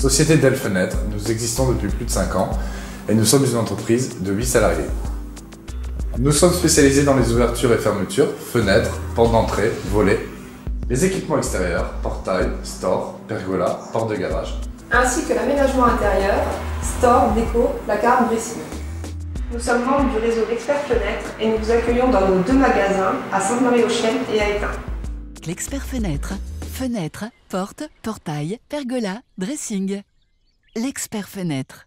Société DEL FENETRE, nous existons depuis plus de 5 ans et nous sommes une entreprise de 8 salariés. Nous sommes spécialisés dans les ouvertures et fermetures, fenêtres, portes d'entrée, volets, les équipements extérieurs, portail, store, pergola, porte de garage, ainsi que l'aménagement intérieur, store, déco, placard, dressing. Nous sommes membres du réseau d'Experts Fenêtres et nous vous accueillons dans nos deux magasins à Sainte-Marie-aux-Chênes et à Étain. L'Expert Fenêtres, fenêtres, portes, portail, pergola, dressing. L'Expert Fenêtres.